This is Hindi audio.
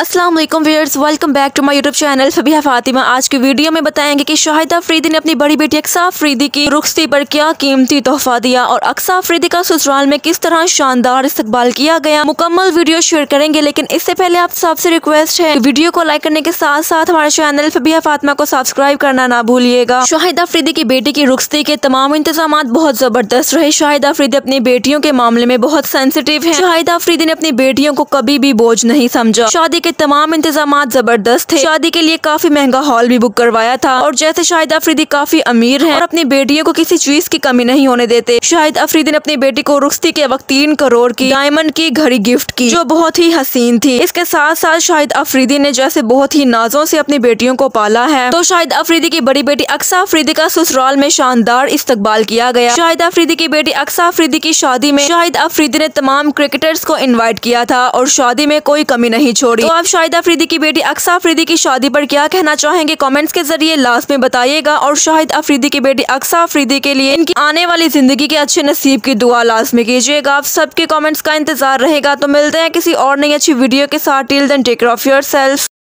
अस्सलाम वालेकुम viewers, welcome back to my YouTube channel Fabia Fatima. आज की वीडियो में बताएंगे कि शाहिद अफरीदी ने अपनी बड़ी बेटी अक्सा अफरीदी की रुखस्ती पर क्या कीमती तोहफा दिया और अक्सा अफरीदी का ससुराल में किस तरह शानदार इस्तकबाल किया गया। मुकम्मल वीडियो शेयर करेंगे, लेकिन इससे पहले आप सबसे रिक्वेस्ट है वीडियो को लाइक करने के साथ साथ हमारे चैनल फबिया फातिमा को सब्सक्राइब करना ना भूलिएगा। शाहिद अफरीदी की बेटी की रुखस्ती के तमाम इंतजाम बहुत जबरदस्त रहे। शाहिद अफरीदी अपनी बेटियों के मामले में बहुत सेंसिटिव है। शाहिद अफरीदी ने अपनी बेटियों को कभी भी बोझ नहीं समझा। शादी के तमाम इंतजाम जबरदस्त थे। शादी के लिए काफी महंगा हॉल भी बुक करवाया था और जैसे शाहिद अफरीदी काफी अमीर हैं और अपनी बेटियों को किसी चीज की कमी नहीं होने देते, शाहिद अफरीदी ने अपनी बेटी को रुखस्ती के वक्त 3 करोड़ की डायमंड की घड़ी गिफ्ट की जो बहुत ही हसीन थी। इसके साथ साथ शाहिद अफरीदी ने जैसे बहुत ही नाजों से अपनी बेटियों को पाला है, तो शाहिद अफरीदी की बड़ी बेटी अक्सा अफरीदी का ससुराल में शानदार इस्तकबाल किया गया। शाहिद अफरीदी की बेटी अक्सा अफरीदी की शादी में शाहिद अफरीदी ने तमाम क्रिकेटर्स को इन्वाइट किया था और शादी में कोई कमी नहीं छोड़ी। तो आप शाहिद अफरीदी की बेटी अक्सा अफरीदी की शादी पर क्या कहना चाहेंगे कमेंट्स के जरिए लास्ट में बताइएगा और शाहिद अफरीदी की बेटी अक्सा अफरीदी के लिए इनकी आने वाली जिंदगी के अच्छे नसीब की दुआ लाजमी कीजिएगा। आप सबके कमेंट्स का इंतजार रहेगा। तो मिलते हैं किसी और नई अच्छी वीडियो के साथ। Till then take care of yourself.